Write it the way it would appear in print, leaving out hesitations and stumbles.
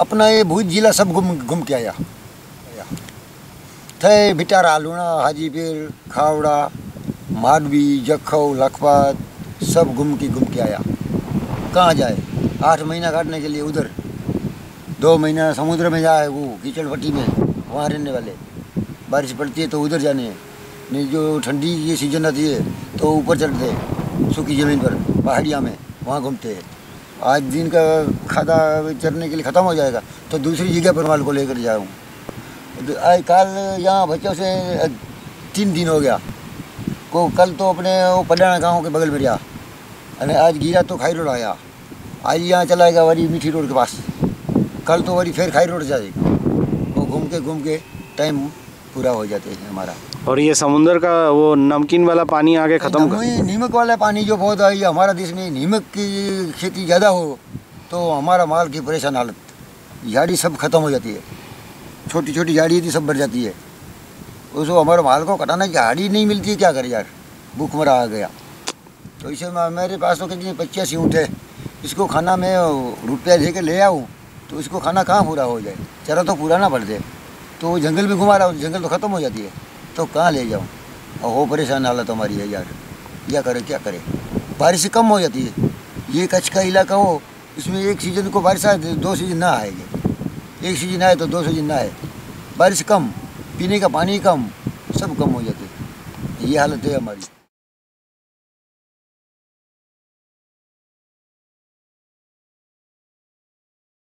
अपना ये भूत जिला सब घूम के आया थे भिटारा लूणा हाजीपीर खावड़ा माडवी जखौ लखपत सब घूम के आया। कहाँ जाए 8 महीना काटने के लिए उधर 2 महीना समुद्र में जाए वो कीचड़ पट्टी में वहाँ रहने वाले बारिश पड़ती है तो उधर जाने है। नहीं जो ठंडी की सीजन आती है तो ऊपर चढ़ते हैं सूखी ज़मीन पर पहाड़ियाँ में वहाँ घूमते हैं। आज दिन का खादा चरने के लिए ख़त्म हो जाएगा तो दूसरी जगह पर माल को लेकर जाऊँ। आज कल यहाँ बच्चों से 3 दिन हो गया को कल तो अपने वो पडाना गाँव के बगल में गया अरे आज गिरा तो खाई रोड आया। आज यहाँ चलाएगा वरी मीठी रोड के पास कल तो वरी फिर खाई रोड जाएगा वो घूम के टाइम पूरा हो जाते है हमारा। और ये समुंदर का वो नमकीन वाला पानी आगे ख़त्म कर नीमक वाला पानी जो बहुत है ये हमारा देश में नीमक की खेती ज़्यादा हो तो हमारा माल की परेशान हालत झाड़ी सब खत्म हो जाती है छोटी छोटी झाड़ी थी सब भर जाती है उसको हमारे माल को कटाना की झाड़ी नहीं मिलती क्या करे यार भूख मरा आ गया। तो इसे मेरे पास तो कितनी 85 ऊँट है इसको खाना मैं रुपया दे के ले आऊँ तो इसको खाना कहाँ पूरा हो जाए चरा तो पूरा ना पड़ जाए तो जंगल में घुमा रहा हूँ जंगल तो ख़त्म हो जाती है तो कहाँ ले जाऊँ और वो परेशान हालत हमारी है यार क्या करे। बारिश कम हो जाती है ये कच्छ का इलाका हो इसमें एक सीज़न को बारिश आए 2 सीज़न ना आएगी एक सीज़न आए तो 2 सीज़न ना आए बारिश कम पीने का पानी कम सब कम हो जाती है ये हालत है हमारी।